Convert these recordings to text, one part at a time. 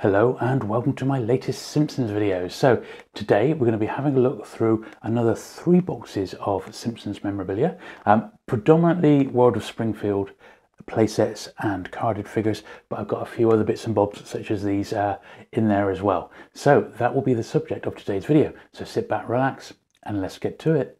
Hello and welcome to my latest Simpsons video. So today we're going to be having a look through another three boxes of Simpsons memorabilia, predominantly World of Springfield playsets and carded figures, but I've got a few other bits and bobs such as these in there as well. So that will be the subject of today's video. So sit back, relax, and let's get to it.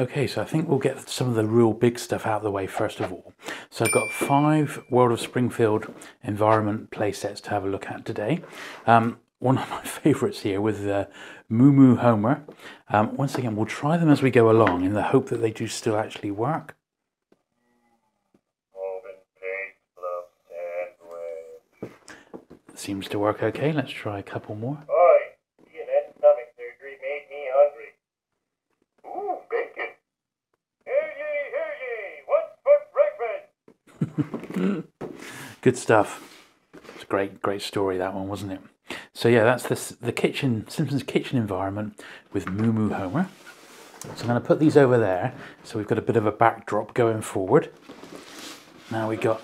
Okay, so I think we'll get some of the real big stuff out of the way first of all. So I've got 5 World of Springfield environment playsets to have a look at today. One of my favorites here with the Moo Moo Homer. Once again, we'll try them as we go along in the hope that they do still actually work. Seems to work okay. Let's try a couple more. Good stuff. It's a great story, that one, wasn't it? So yeah, that's the kitchen, Simpsons kitchen environment with Moo Moo Homer. So I'm going to put these over there, so we've got a bit of a backdrop going forward. Now we got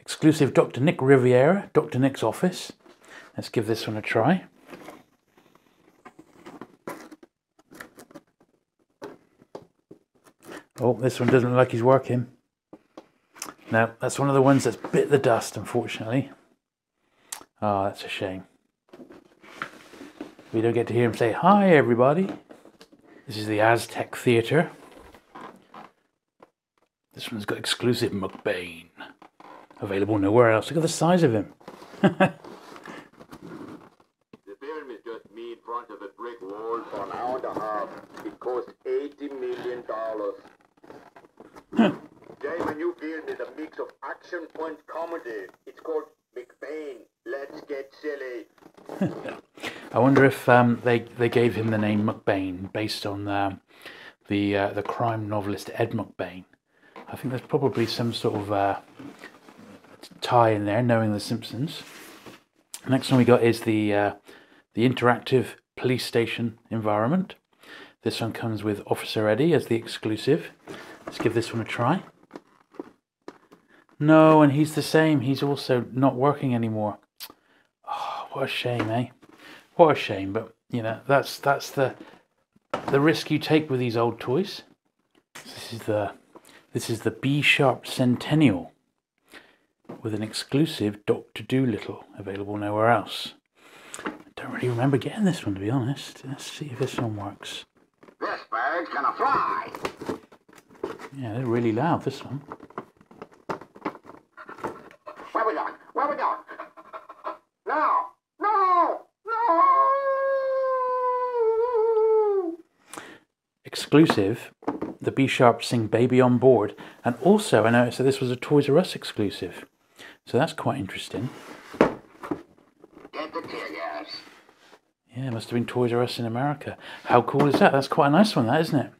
exclusive Dr. Nick Riviera, Dr. Nick's office. Let's give this one a try. Oh, this one doesn't look like he's working. Now, that's one of the ones that's bit the dust, unfortunately. Oh, that's a shame. We don't get to hear him say, "Hi, everybody." This is the Aztec Theatre. This one's got exclusive McBain. Available nowhere else. Look at the size of him. The film is just me in front of a brick wall for an hour and a half. It cost $80 million. My new film is a mix of action and comedy. It's called McBain. Let's get silly. I wonder if they gave him the name McBain based on the crime novelist Ed McBain. I think there's probably some sort of tie in there, knowing the Simpsons. The next one we got is the interactive police station environment. This one comes with Officer Eddie as the exclusive. Let's give this one a try. No, and he's the same. He's also not working anymore. Oh, what a shame, eh? What a shame. But you know, that's the risk you take with these old toys. This is the B-Sharp Centennial with an exclusive Dr. Dolittle, available nowhere else. I don't really remember getting this one, to be honest. Let's see if this one works. This bird's gonna fly. Yeah, they're really loud, this one. Where we going? No! Exclusive, the B-Sharp sing Baby on Board. And also, I noticed that this was a Toys R Us exclusive. So that's quite interesting. Get the tear gas. Yeah, it must have been Toys R Us in America. How cool is that? That's quite a nice one, that, isn't it?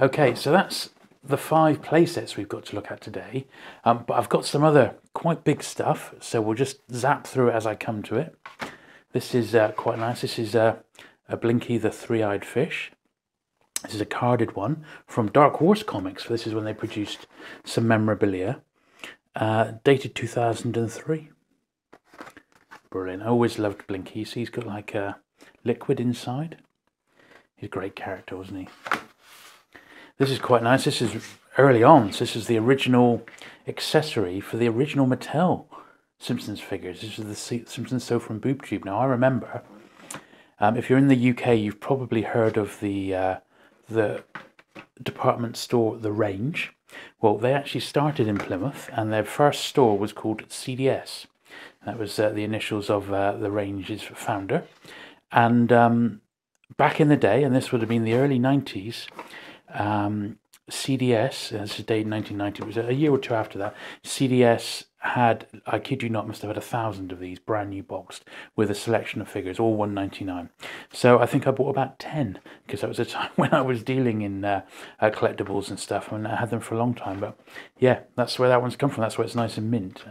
Okay, so that's the 5 playsets we've got to look at today, but I've got some other quite big stuff, so we'll just zap through it as I come to it. This is quite nice. This is a Blinky the Three-Eyed Fish. This is a carded one from Dark Horse Comics. This is when they produced some memorabilia, dated 2003. Brilliant. I always loved Blinky. So he's got like a liquid inside. He's a great character, wasn't he? This is quite nice. This is early on. So this is the original accessory for the original Mattel Simpsons figures. This is the Simpsons sofa and boob tube. Now I remember, if you're in the UK, you've probably heard of the department store The Range. Well, they actually started in Plymouth, and their first store was called CDS. That was the initials of The Range's founder. And back in the day, and this would have been the early 90s. CDS, this is dated 1990, it was a year or two after that, CDS had, I kid you not, must have had 1,000 of these brand new boxed with a selection of figures, all $1.99. So I think I bought about 10 because that was a time when I was dealing in collectibles and stuff, and I had them for a long time. But yeah, that's where that one's come from. That's where it's nice and mint.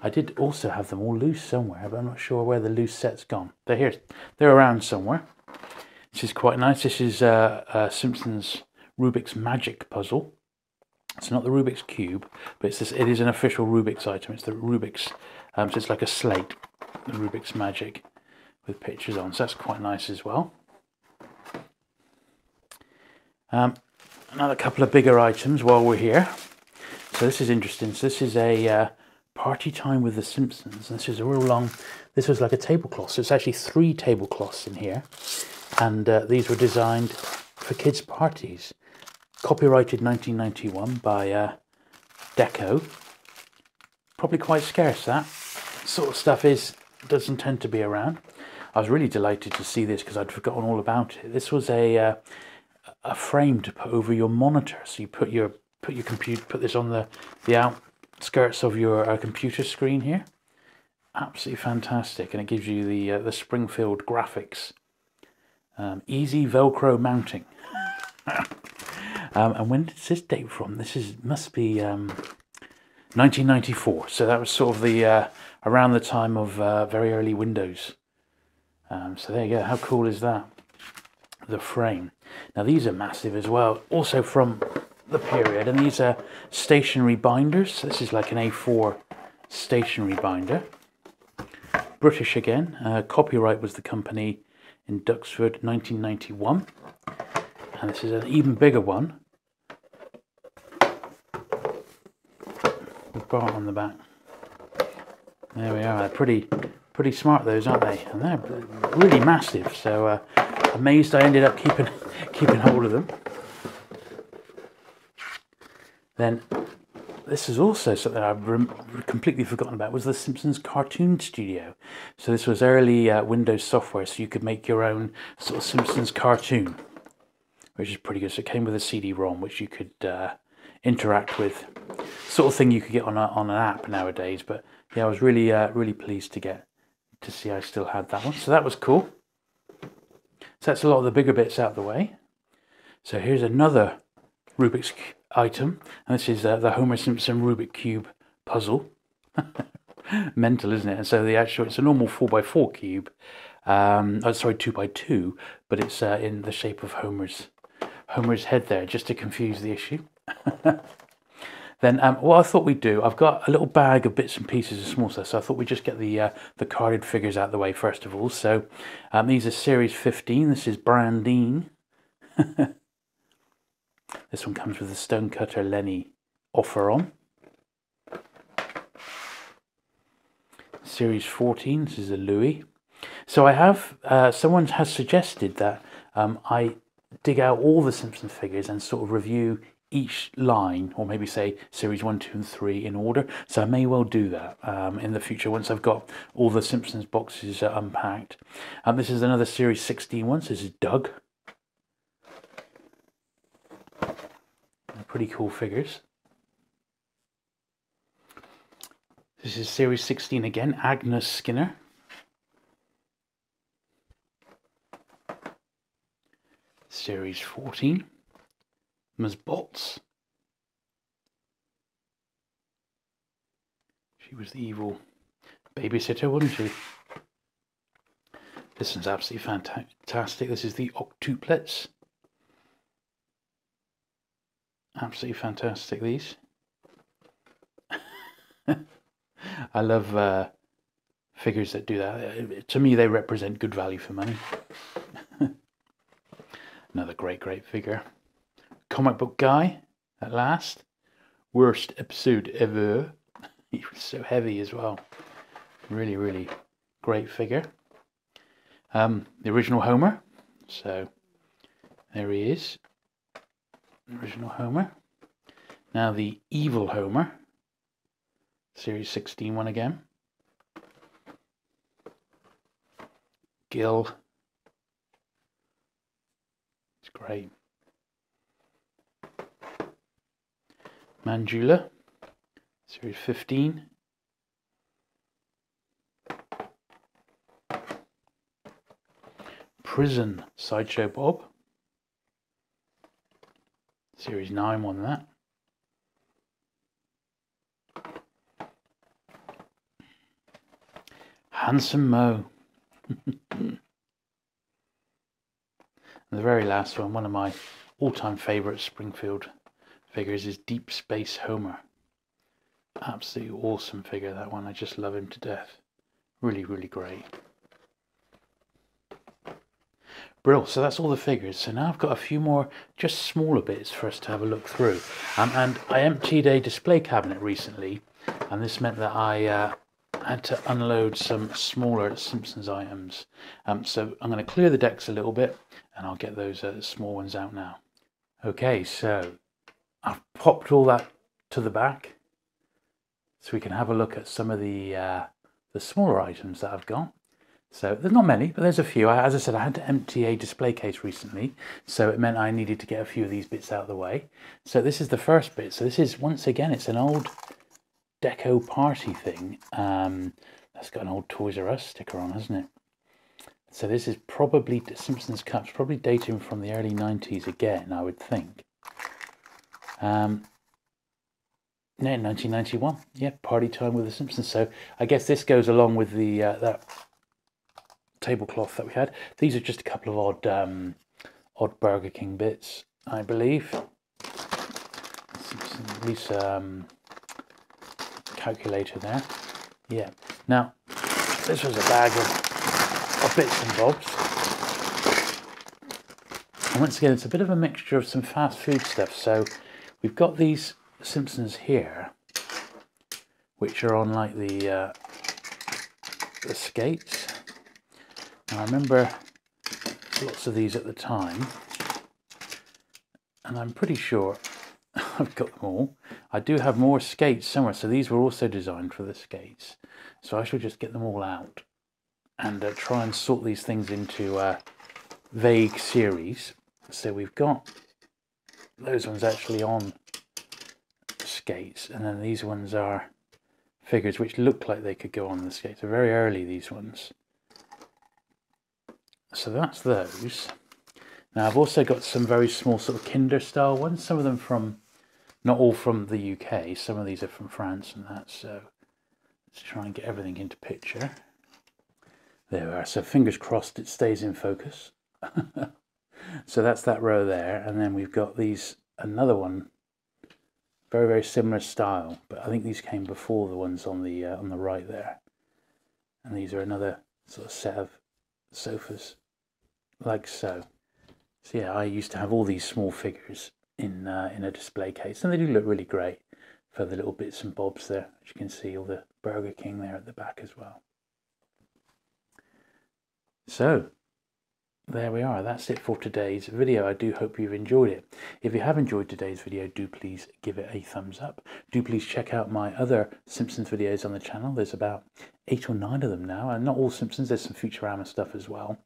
I did also have them all loose somewhere, but I'm not sure where the loose set's gone. They're here. They're around somewhere. This is quite nice. This is Simpsons Rubik's magic puzzle. It's not the Rubik's cube, but it's this, it is an official Rubik's item. It's the Rubik's, so it's like a slate, the Rubik's magic with pictures on. So that's quite nice as well. Another couple of bigger items while we're here. So this is interesting. So this is a Party Time with the Simpsons. This is a real long, this was like a tablecloth. So it's actually 3 tablecloths in here. And these were designed for kids' parties. Copyrighted 1991 by Deco. Probably quite scarce, that sort of stuff doesn't tend to be around. I was really delighted to see this because I'd forgotten all about it. This was a frame to put over your monitor, so you put this on the outskirts of your computer screen here. Absolutely fantastic, and it gives you the Springfield graphics. Easy Velcro mounting. And when does this date from? This is must be 1994. So that was sort of the around the time of very early Windows. So there you go. How cool is that? The frame. Now these are massive as well. Also from the period. And these are stationary binders. So this is like an A4 stationary binder. British again. Copyright was the company in Duxford, 1991. And this is an even bigger one with bar on the back. There we are. They're pretty smart, those, aren't they? And they're really massive. So amazed I ended up keeping hold of them. Then this is also something I've completely forgotten about. Was the Simpsons Cartoon Studio? So this was early Windows software, so you could make your own sort of Simpsons cartoon, which is pretty good. So it came with a CD-ROM, which you could interact with, sort of thing you could get on an app nowadays. But yeah, I was really, really pleased to see I still had that one. So that was cool. So that's a lot of the bigger bits out of the way. So here's another Rubik's item, and this is the Homer Simpson Rubik's cube puzzle. Mental, isn't it? And so the actual, it's a normal 4x4 cube. Oh, sorry, 2x2, but it's in the shape of Homer's head there, just to confuse the issue. Then what I thought we'd do, I've got a little bag of bits and pieces of small stuff, so I thought we'd just get the carded figures out of the way first of all. So these are series 15. This is Brandine. This one comes with the Stonecutter Lenny offer on. Series 14. This is a Louis. So I have, someone has suggested that I dig out all the Simpsons figures and sort of review each line, or maybe say series 1, 2, and 3 in order. So I may well do that in the future once I've got all the Simpsons boxes unpacked. This is another series 16 one, so this is Doug. Pretty cool figures. This is series 16 again, Agnes Skinner. Series 14, Ms. Bots. She was the evil babysitter, wasn't she? This one's absolutely fantastic. This is the Octuplets. Absolutely fantastic, these. I love figures that do that. To me, they represent good value for money. Another great figure. Comic Book Guy, at last. Worst episode ever. He was so heavy as well. Really great figure. The original Homer. So, there he is. The original Homer. Now the evil Homer. Series 16 one again. Gil. Great. Manjula, series 15. Prison, Sideshow Bob. Series 9 won that. Handsome Mo. And the very last one, one of my all-time favourite Springfield figures is Deep Space Homer. Absolutely awesome figure, that one. I just love him to death. Really, really great. Brill, so that's all the figures. So now I've got a few more just smaller bits for us to have a look through. And I emptied a display cabinet recently, and this meant that I had to unload some smaller Simpsons items. So I'm going to clear the decks a little bit, and I'll get those small ones out now. Okay, so I've popped all that to the back, so we can have a look at some of the smaller items that I've got. So there's not many, but there's a few. As I said, I had to empty a display case recently, so it meant I needed to get a few of these bits out of the way. So this is the first bit. So this is, once again, it's an old Deco party thing. That's got an old Toys R Us sticker on, hasn't it? So this is probably Simpsons cups, probably dating from the early 90s again, I would think. No, 1991. Yeah, Party Time with the Simpsons. So I guess this goes along with the that tablecloth that we had. These are just a couple of odd Burger King bits, I believe. These calculator there. Yeah. Now this was a bag of bits and bobs. And once again, it's a bit of a mixture of some fast food stuff. So we've got these Simpsons here, which are on like the skates. Now I remember lots of these at the time, and I'm pretty sure I've got them all. I do have more skates somewhere, so these were also designed for the skates. So I should just get them all out and try and sort these things into vague series. So we've got those ones actually on skates, and then these ones are figures which look like they could go on the skates. They're very early, these ones. So that's those. Now I've also got some very small sort of Kinder style ones, some of them from, not all from the UK, some of these are from France and that, so let's try and get everything into picture. There we are, so fingers crossed it stays in focus. So that's that row there, and then we've got these, another one, very, very similar style, but I think these came before the ones on the right there. And these are another sort of set of sofas, like so. So yeah, I used to have all these small figures in a display case, and they do look really great for the little bits and bobs there. As you can see, all the Burger King there at the back as well. So there we are, that's it for today's video. I do hope you've enjoyed it. If you have enjoyed today's video, do please give it a thumbs up. Do please check out my other Simpsons videos on the channel. There's about 8 or 9 of them now, and not all Simpsons, there's some Futurama stuff as well.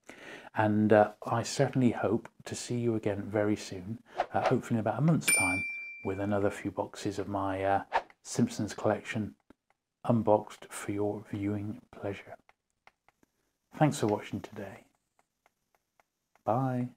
And I certainly hope to see you again very soon, hopefully in about a month's time, with another few boxes of my Simpsons collection unboxed for your viewing pleasure. Thanks for watching today. Bye.